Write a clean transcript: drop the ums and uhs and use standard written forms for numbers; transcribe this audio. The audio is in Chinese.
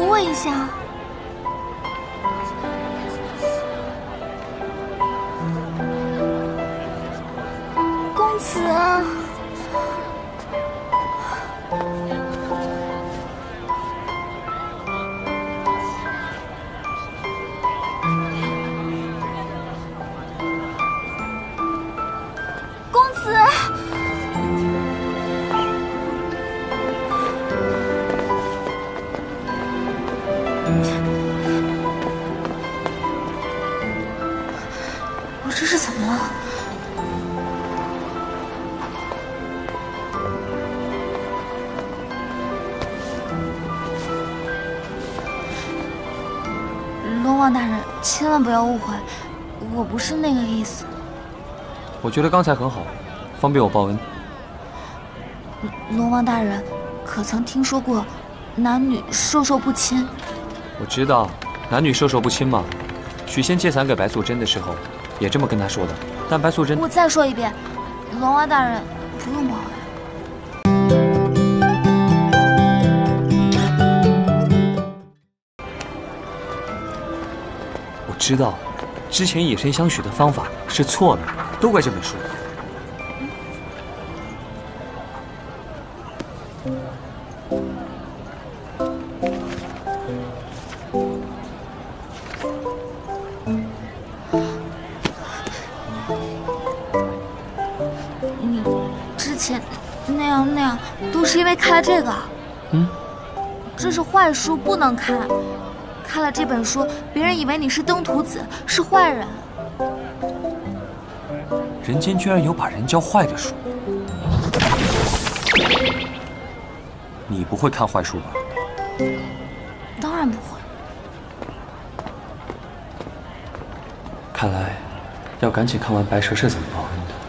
扶我一下？公子啊！公子！ 我这是怎么了？龙王大人，千万不要误会，我不是那个意思。我觉得刚才很好，方便我报恩。龙王大人，可曾听说过男女授受不亲？ 我知道，男女授受不亲嘛。许仙借伞给白素贞的时候，也这么跟她说的。但白素贞……我再说一遍，龙王大人不用报恩。我知道，之前以身相许的方法是错的，都怪这本书。这个，这是坏书，不能看。看了这本书，别人以为你是登徒子，是坏人。人间居然有把人教坏的书，你不会看坏书吧？当然不会。看来要赶紧看完《白蛇》是怎么报恩的。